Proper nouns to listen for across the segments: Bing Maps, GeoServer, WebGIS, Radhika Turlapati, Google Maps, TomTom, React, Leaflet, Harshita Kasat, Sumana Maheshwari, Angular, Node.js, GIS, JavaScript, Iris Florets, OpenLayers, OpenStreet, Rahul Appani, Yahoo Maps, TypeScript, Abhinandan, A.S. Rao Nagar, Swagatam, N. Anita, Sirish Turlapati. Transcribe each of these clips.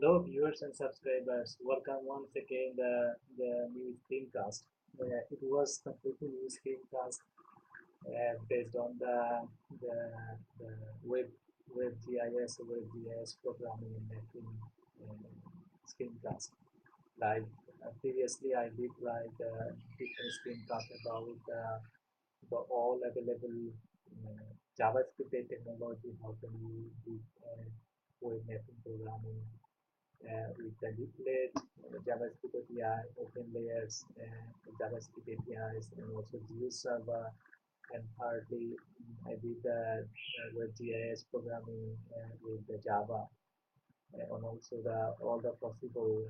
Hello viewers and subscribers, welcome once again the new screencast. It was completely new screencast based on the WebGIS programming and mapping screencast. Like previously I did like different screencast about the all available JavaScript technology, how can you do web mapping programming with the Leaflet, JavaScript API, OpenLayers, JavaScript APIs, and also GeoServer. And partly I did the GIS programming with the Java, and also the all the possible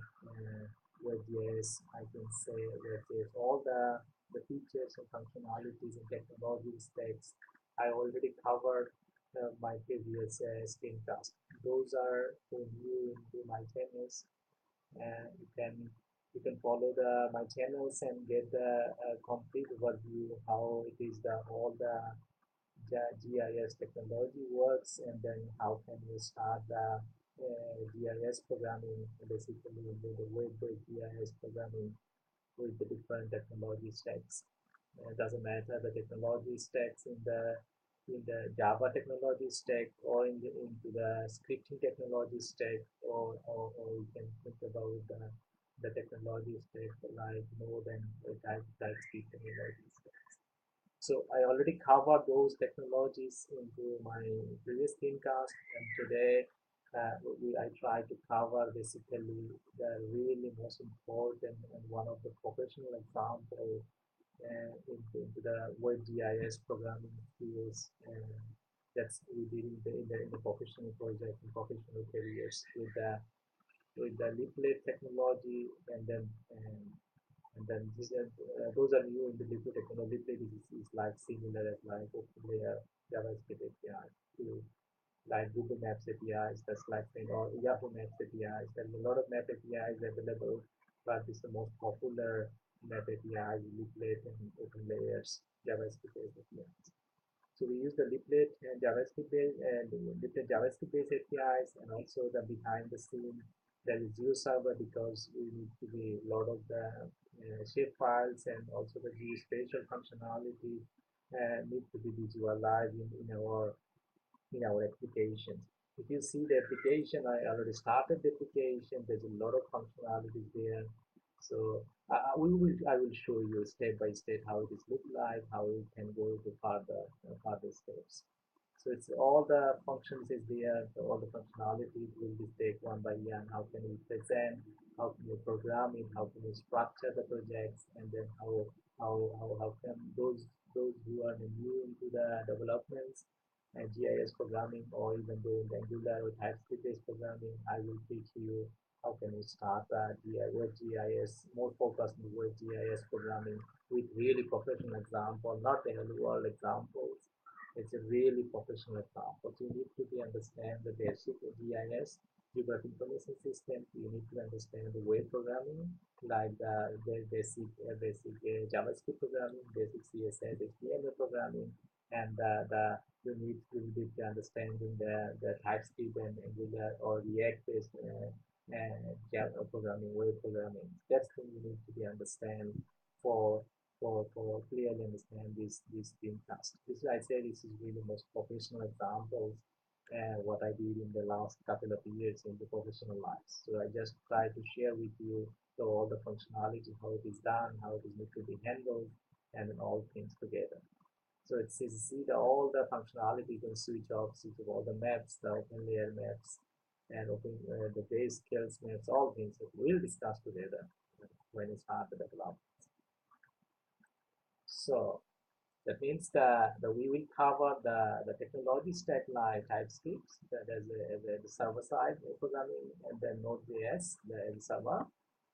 GIS, I can say WebGIS, all the features and functionalities and technologies that I already covered my previous screencast. Those are for new into my channels, and you can follow my channels and get the complete overview how it is all the GIS technology works, and then how can you start the GIS programming, basically the web-based GIS programming with the different technology stacks. It doesn't matter the technology stacks in the Java technology stack or into the scripting technology stack, or you can think about the technology stack like Node and TypeScript technology stacks. So I already covered those technologies into my previous screencast, and today I try to cover basically the really most important and one of the professional examples into the WebGIS programming skills that's we did in the professional project and professional careers with the Leaflet technology, and then those are new in the Leaflet technology. Leaflet is like similar as like OpenLayer JavaScript API to like Google Maps APIs, that's like or Yahoo Maps APIs. There's a lot of map APIs available, but it's the most popular map APIs, Leaflet, and OpenLayers JavaScript APIs. So we use the Leaflet and JavaScript-based APIs, and also the behind the scene there is GeoServer, because we need to be a lot of the shape files and also the geospatial functionality need to be visualized in our applications. If you see the application, I already started the application. There's a lot of functionality there. So I will show you step by step how this looks like, how you can go to further steps. So it's all the functions is there, so all the functionalities will be taken one by one. How can you present? How can you program it? How can you structure the projects? And then how can those who are new into the developments and GIS programming, or even though in Angular or TypeScript-based programming, I will teach you. How can we start WebGIS, more focused on WebGIS programming with really professional example, not the real world examples. It's a really professional example. You need to be understand the basic GIS, geographic information system. You need to understand the web programming, like the basic JavaScript programming, basic CSS, HTML programming, and you need to be understanding the TypeScript and Angular or React based Java programming, web programming. That's the thing you need to be understand for clearly understand this screencast. This, I say, this is really most professional examples what I did in the last couple of years in the professional life. So I just try to share with you so all the functionality, how it is done, how it is need to be handled, and all things together. So it's see the all the functionality you can switch off all the maps, the open layer maps, and open the base skills maps, all things that we'll discuss together when it's part of the development. So that means that we will cover the technology stack like TypeScript, the server side programming, and then Node.js, the server,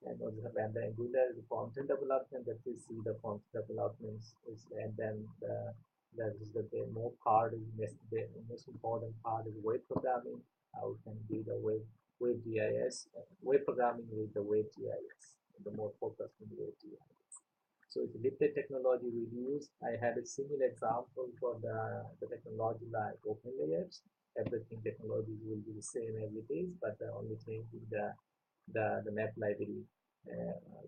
and the Angular, the front-end development, that we see the front-end developments, and then the more part is the most important part is web programming. How we can do the WebGIS, web programming with the WebGIS, the more focus on the WebGIS. So with Leaflet technology we use, I had a similar example for the technology like OpenLayers, everything technologies will be the same as it is, but the only change is the map library.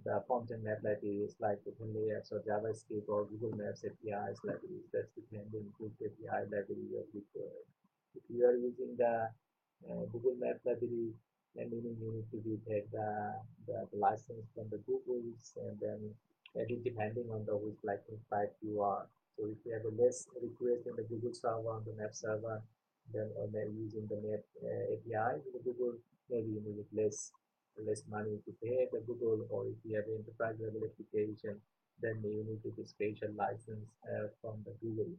The content map libraries like OpenLayers or JavaScript or Google Maps APIs libraries, that's the pending Google API library of Google. If you are using the Google Maps library, then you need to get the license from the Googles, and then depending on the which license type you are. So if you have a less request in the Google server on the map server, then or maybe using the map API with Google, maybe you need less money to pay the Google, or if you have an enterprise level application, then you need to get special license from the Google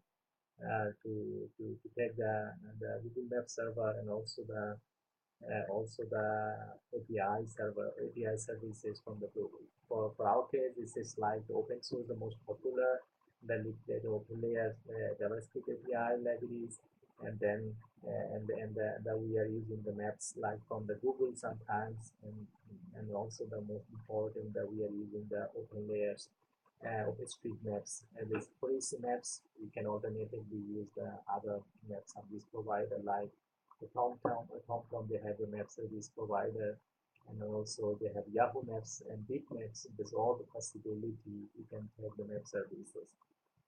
to take the Google Web server and also the API server, API services from the Google. For our case, this is like the open source, the most popular, the OpenLayers JavaScript API libraries, and then we are using the maps like from the Google sometimes, and also the most important that we are using the OpenLayers OpenStreetMaps, and these policy maps we can alternatively use the other maps of this provider like the TomTom. They have a map service provider, and also they have Yahoo Maps and Bing Maps. There's all the possibility you can have the map services.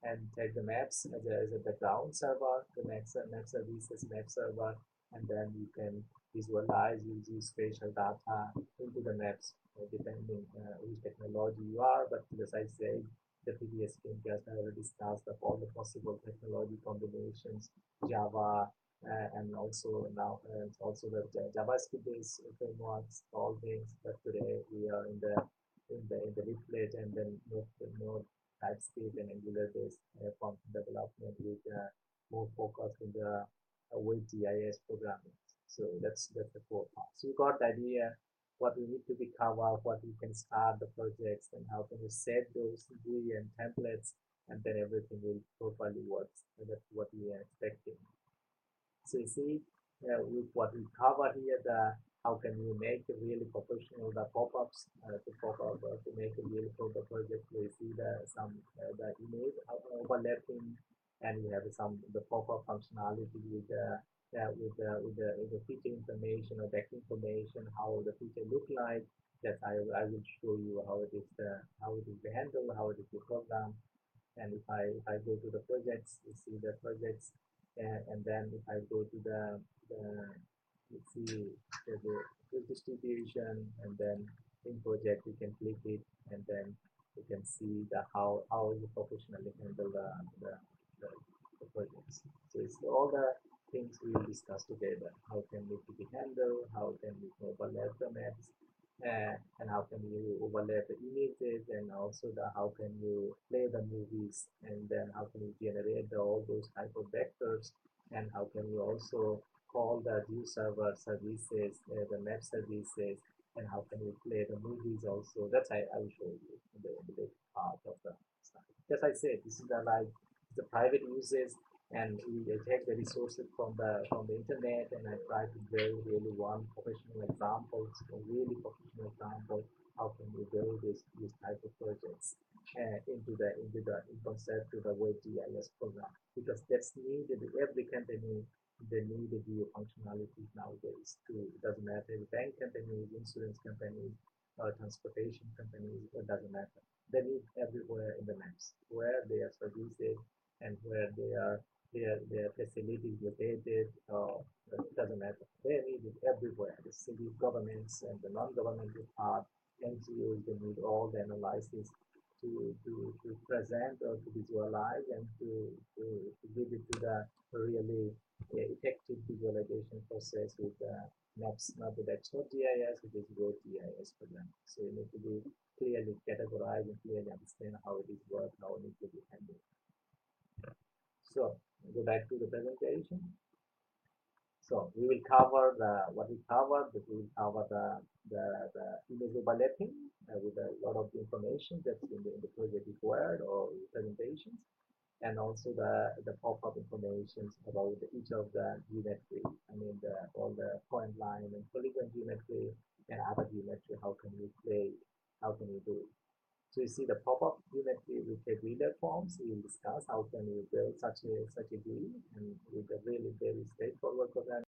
And take the maps as a background server, the map services, map server, and then you can visualize using spatial data into the maps depending which technology you are. But as I said, the previous podcast I already discussed of all the possible technology combinations, Java, and also now the JavaScript-based frameworks, all things. But today we are in the Leaflet, and then Node.js, TypeScript and Angular-based front development with more focus in the web GIS programming. So that's the core part. So you got the idea what we need to be covered, what we can start the projects, and how can you set those GUI and templates, and then everything will properly work. And that's what we are expecting. So you see with what we cover here, the how can you make a really professional the pop-ups to make a really proper project. We see the image overlapping, and you have some the pop-up functionality with the feature information or back information, how the feature look like. That I will show you how it is handled, how it is programmed. And if I go to the projects, you see the projects, and then if I go to the let's see the distribution, and then in project you can click it, and then you can see the how you professionally handle the projects. So it's all the things we will discuss together. How can it be handled? How can we overlap the maps? And how can you overlap the images, and also how can you play the movies, and then how can you generate all those type of vectors, and how can you also call the GeoServer services, the map services, and how can we play the movies also. That's I will show you in the part of the slide. As I said, this is the private uses, and we take the resources from the internet, and I try to build really one professional example, a really professional example, how can we build these type of projects in concept to the web GIS program, because that's needed. Every company, they need the view functionality nowadays too. It doesn't matter if bank companies, insurance companies, or transportation companies, it doesn't matter. They need everywhere in the maps, where they are services and where their facilities located, or it doesn't matter. They need it everywhere. The city governments and the non-governmental part, NGOs, they need all the analysis to present or to visualize, and to give it to the really effective visualization process with maps, not with Node.js, it is Web GIS program. So you need to be clearly categorized and clearly understand how it is worked, how it needs to be handled. So go back to the presentation. So we will cover the image overlapping with a lot of the information that's in the project required or presentations, and also the pop-up information about each of the geometry. I mean, all the point line and polygon geometry and other geometry, how can you play, how can you do it. So you see the pop-up unit we take reader forms. We will discuss how can we build such a GUI, and with a really very straightforward program.